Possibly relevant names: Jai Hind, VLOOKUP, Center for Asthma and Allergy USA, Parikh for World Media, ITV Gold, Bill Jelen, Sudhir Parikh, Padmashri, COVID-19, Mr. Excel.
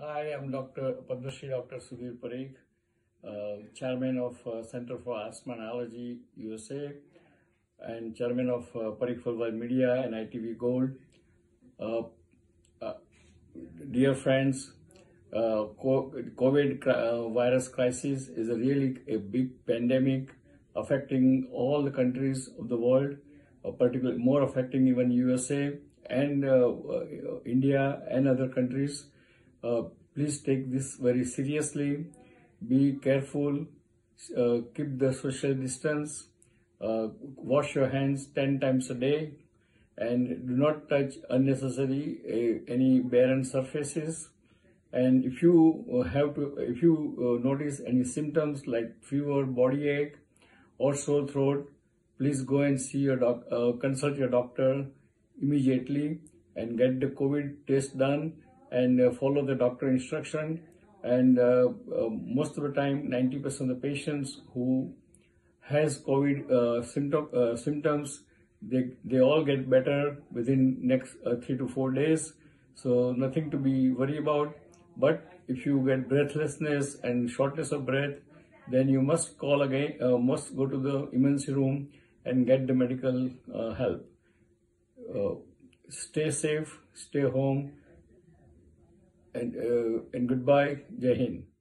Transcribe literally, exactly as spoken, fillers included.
Hi, I'm Doctor Padmashri, Doctor Sudhir Parikh, uh, Chairman of uh, Center for Asthma and Allergy U S A, and Chairman of uh, Parikh for World Media and I T V Gold. Uh, uh, dear friends, uh, COVID uh, virus crisis is a really a big pandemic affecting all the countries of the world, uh, particularly more affecting even U S A and uh, uh, India and other countries. Uh, please take this very seriously, be careful, uh, keep the social distance, uh, wash your hands ten times a day, and do not touch unnecessary uh, any barren surfaces. And if you have to, if you uh, notice any symptoms like fever, body ache, or sore throat, please go and see your doc, uh, consult your doctor immediately and get the COVID test done, and uh, follow the doctor instruction. And uh, uh, most of the time, ninety percent of the patients who has COVID uh, symptom, uh, symptoms, they, they all get better within next uh, three to four days. So nothing to be worried about. But if you get breathlessness and shortness of breath, then you must call again, uh, must go to the emergency room and get the medical uh, help. Uh, stay safe, stay home. And, uh, and goodbye, Jai Hind.